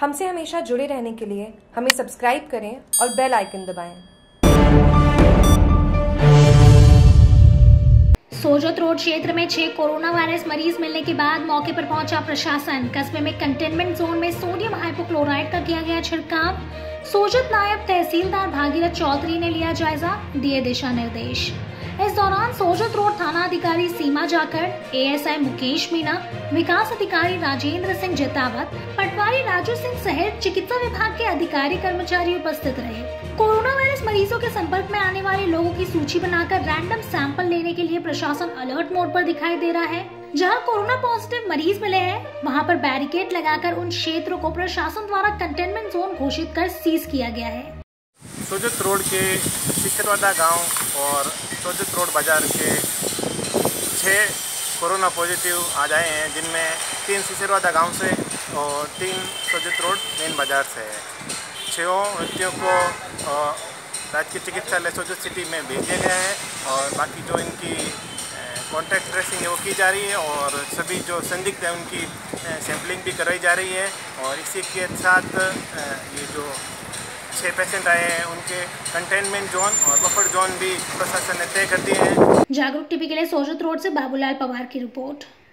हमसे हमेशा जुड़े रहने के लिए हमें सब्सक्राइब करें और बेल आइकन दबाएं। सोजत रोड क्षेत्र में 6 कोरोना वायरस मरीज मिलने के बाद मौके पर पहुंचा प्रशासन। कस्बे में कंटेनमेंट जोन में सोडियम हाइपोक्लोराइट का किया गया छिड़काव। सोजत नायब तहसीलदार भागीरथ चौधरी ने लिया जायजा, दिए दिशा निर्देश। इस दौरान सोजत रोड थाना अधिकारी सीमा जाकर, एएसआई मुकेश मीणा, विकास अधिकारी राजेंद्र सिंह जैतावत, पटवारी राजू सिंह सहित चिकित्सा विभाग के अधिकारी कर्मचारी उपस्थित रहे। कोरोना वायरस मरीजों के संपर्क में आने वाले लोगों की सूची बनाकर रैंडम सैंपल लेने के लिए प्रशासन अलर्ट मोड पर दिखाई दे रहा है। जहां कोरोना पॉजिटिव मरीज मिले हैं, वहां पर बैरिकेड लगाकर उन क्षेत्रों को प्रशासन द्वारा कंटेनमेंट जोन घोषित कर सीज किया गया है। सोजत रोड के शिशरवाड़ा गांव और सोजत रोड बाजार के 6 कोरोना पॉजिटिव आज आए हैं, जिनमें 3 शिशरवाड़ा गांव से और 3 सोजत रोड मेन बाजार से है। 6 व्यक्तियों को राजकीय चिकित्सालय सोजत सिटी में भेजा गया है और बाकी जो इनकी कॉन्टैक्ट ट्रेसिंग है वो की जा रही है और सभी जो संदिग्ध हैं उनकी सैंपलिंग भी करवाई जा रही है। और इसी के साथ ये जो 6 पेशेंट आए हैं उनके कंटेनमेंट जोन और बफर जोन भी प्रशासन ने तय कर दिए हैं। जागरूक टीवी के लिए सोजत रोड से बाबूलाल पवार की रिपोर्ट।